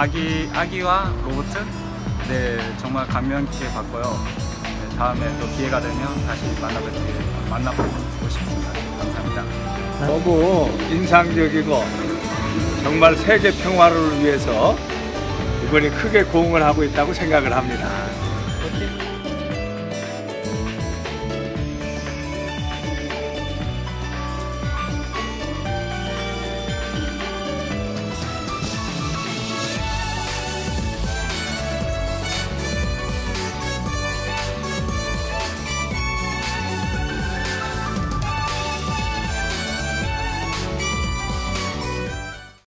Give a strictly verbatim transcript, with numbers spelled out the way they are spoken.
아기, 아기와 로봇, 네, 정말 감명 깊게 봤고요. 네, 다음에 또 기회가 되면 다시 만나뵙길, 만나보고 싶습니다. 감사합니다. 너무 인상적이고 정말 세계 평화를 위해서 이번에 크게 공헌을 하고 있다고 생각을 합니다.